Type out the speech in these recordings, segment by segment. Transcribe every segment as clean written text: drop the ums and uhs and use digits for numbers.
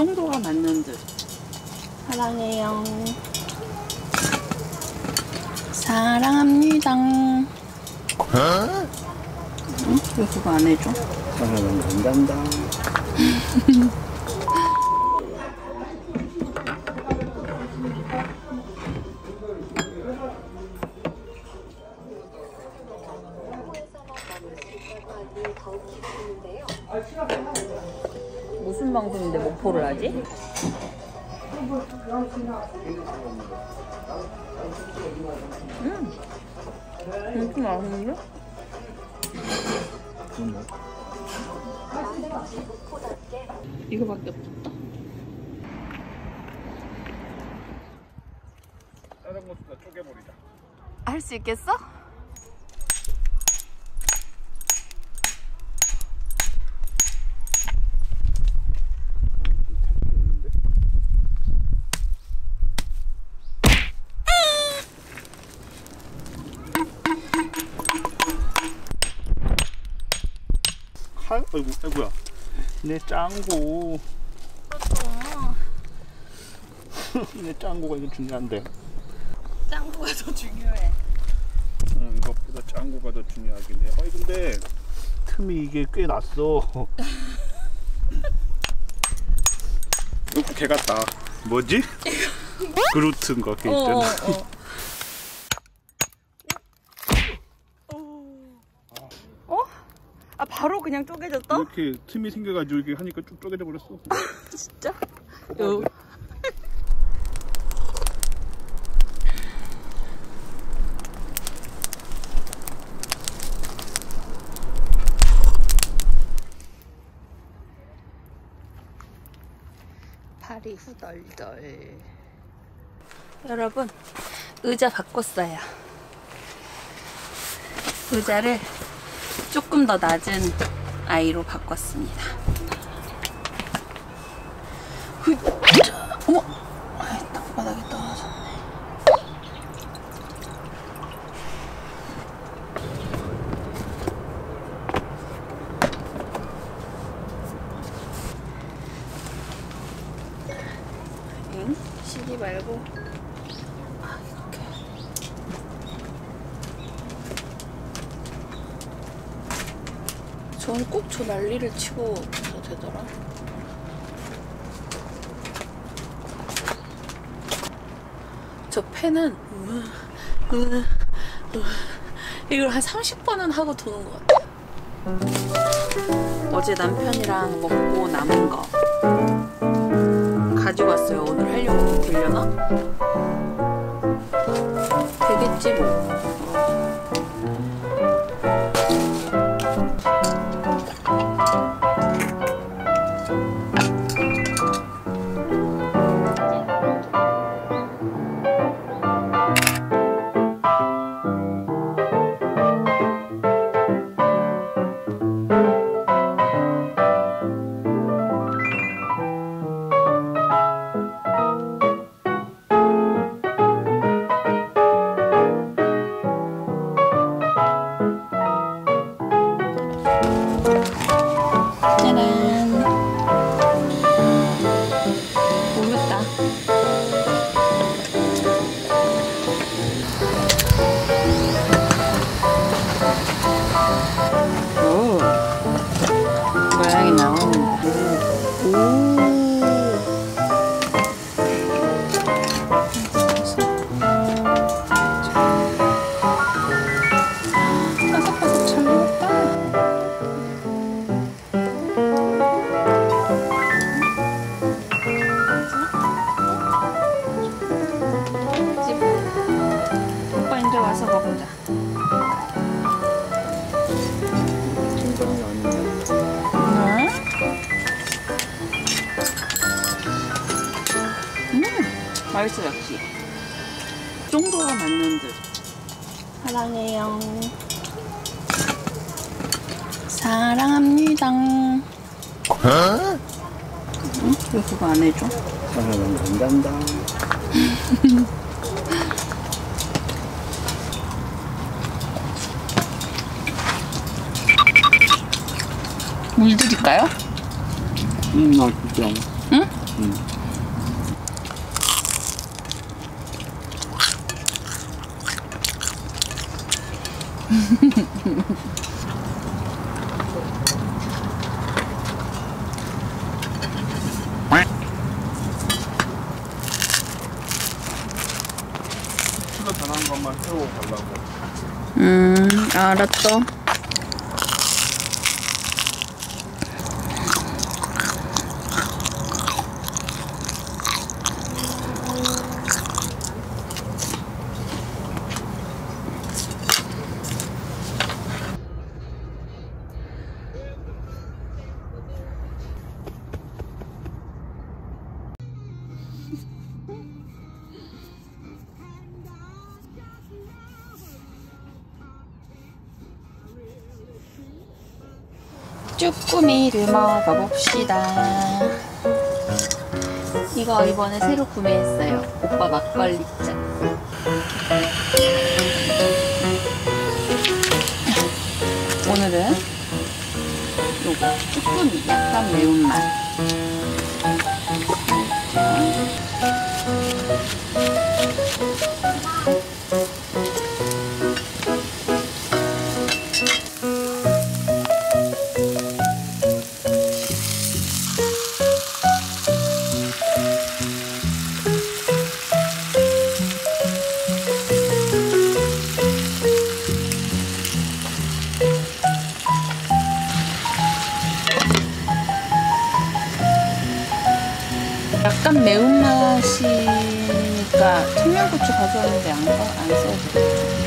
정도가 맞는 듯. 사랑해요. 사랑합니다. 어? 응? 왜 그거 안 해줘? 사랑은 안 간다. 무슨 방송인데 목포를 하지? 이렇게 맛있는데? 이거밖에 없다. 다른 것보다 쪼개버리자. 할 수 있겠어? 아이고, 아이고야. 내 짱구. 내 짱구가 이게 중요한데. 짱구가 더 중요해. 응, 이것보다 짱구가 더 중요하긴 해. 아니, 근데 틈이 이게 꽤 났어. 이거 개 같다. 뭐지? 그루트인가, 걔 있잖아. 아, 바로 그냥 쪼개졌다? 이렇게 틈이 생겨가지고 이렇게 하니까 쭉 쪼개져 버렸어. 진짜? 요. 발이 후덜덜. 여러분, 의자 바꿨어요. 의자를 조금 더 낮은 아이로 바꿨습니다. 어머! 땅바닥에 떨어졌네. 응? 시기 말고. 전 꼭 저 난리를 치고 해도 되더라. 저 펜은 이걸 한 30번은 하고 도는 것 같아. 어제 남편이랑 먹고 남은 거 가지고 왔어요. 오늘 하려고. 되려나? 되겠지 뭐. 맛있어. 역시 그 정도가 맞는 듯. 사랑해요. 사랑합니다. 어? 응? 왜 그거 안 해줘? 사랑은 안 간다. 물 드릴까요? 나 진짜. 응? 고추가 변한 것만 태우고 가려고. 알았어. 쭈꾸미를 먹어봅시다. 이거 이번에 새로 구매했어요. 오빠 막걸리잔. 오늘은 요거 쭈꾸미 약간 매운맛. 약간 매운맛이니까 청양고추 가져왔는데 안 써도 되겠다.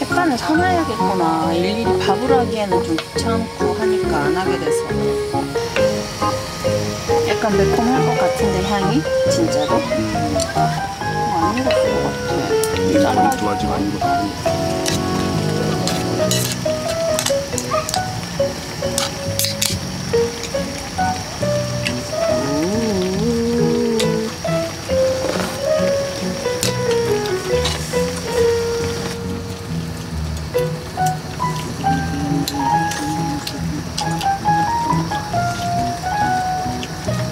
햇반을 사놔야겠구나. 일일이 밥으로 하기에는 좀 귀찮고 하니까 안 하게 돼서. 약간 매콤할 것 같은데 향이? 진짜로? 안 익었을 것 같아. 이 사람도 아직 안 익었어.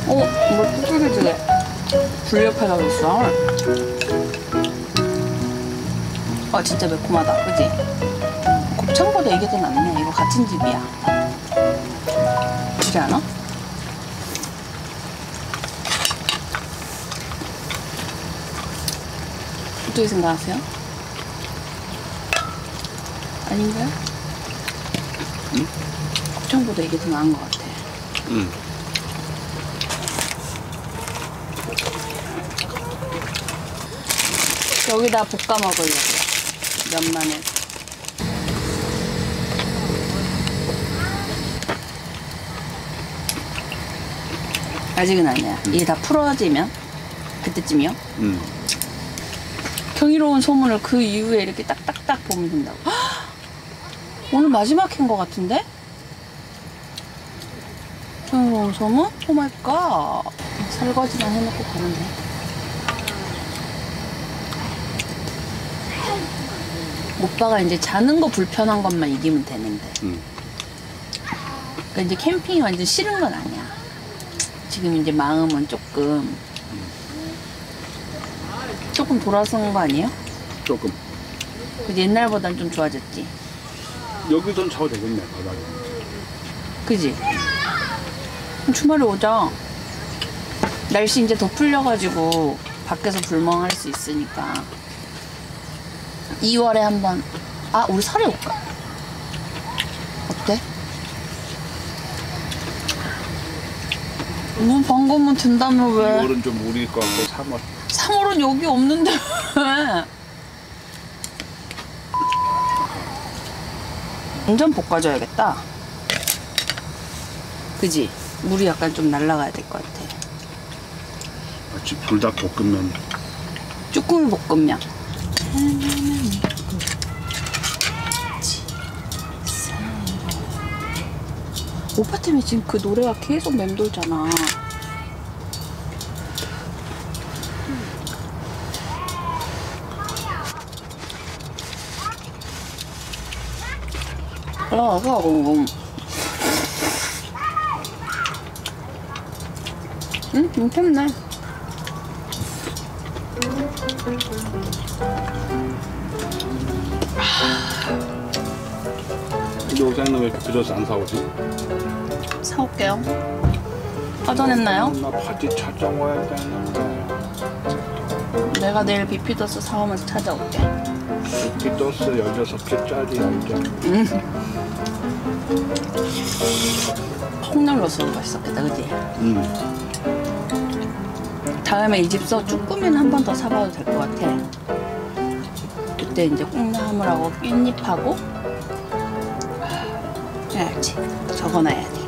오, 이거 두드러지게 분리하라고 했어. 진짜 매콤하다, 그치? 곱창보다 이게 더 낫네. 이거 같은 집이야. 그렇지 않아? 어떻게 생각하세요? 아닌가요? 응? 곱창보다 이게 더 나은 것 같아. 응. 여기다 볶아 먹으려고. 면만에 아직은 아니야. 이게 다 풀어지면 그때쯤이요? 경이로운 소문을 그 이후에 이렇게 딱딱딱 보면 된다고. 오늘 마지막 캔 거 같은데? 경이로운 소문? 오 마이 갓. 설거지만 해놓고 가면 돼. 오빠가 이제 자는 거 불편한 것만 이기면 되는데. 그러니까 이제 캠핑이 완전 싫은 건 아니야. 지금 이제 마음은 조금 돌아선 거 아니에요? 조금. 그치, 옛날보단 좀 좋아졌지. 여기선 자도 되겠네, 바닥에. 그지? 그럼 주말에 오자. 날씨 이제 더 풀려가지고 밖에서 불멍할 수 있으니까. 2월에 한번 우리 살에 올까? 어때? 뭐 방금은 든다며 왜? 2월은 좀 우리 거 같고 3월은 여기 없는데 왜? 완전 볶아줘야겠다. 그지? 물이 약간 좀 날라가야 될 것 같아. 마치 불닭볶음면. 쭈꾸미 볶음면. 오빠 때문에 지금 그 노래가 계속 맴돌잖아. 괜찮네. 근데 오장님 왜 이렇게 빚어서 안 사오지? 사올게요. 빠져냈나요? 나 바지 찾아와야 되는데. 내가 내일 비피더스 사오면서 찾아올게. 비피더스 16개짜리 알죠? 콩나물 쓰는 거 맛있었겠다, 그치? 다음에 이 집서 쭈꾸미는 한 번 더 사봐도 될 것 같아. 그때 이제 콩나물하고 깻잎하고 해야지. 적어놔야 돼.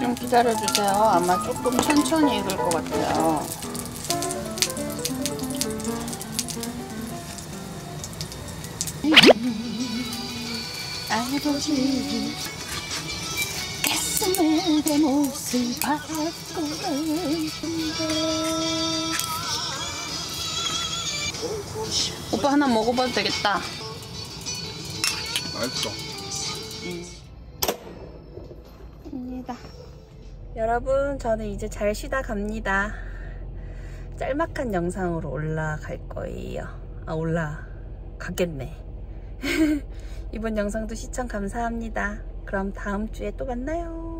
좀 기다려주세요. 아마 조금 천천히 익을 것 같아요. 아버지 가슴에 내 몫을 받고 오빠 하나 먹어봐도 되겠다. 맛있어. 입니다. 여러분, 저는 이제 잘 쉬다 갑니다. 짤막한 영상으로 올라갈 거예요. 아, 올라가겠네. 이번 영상도 시청 감사합니다. 그럼 다음 주에 또 만나요.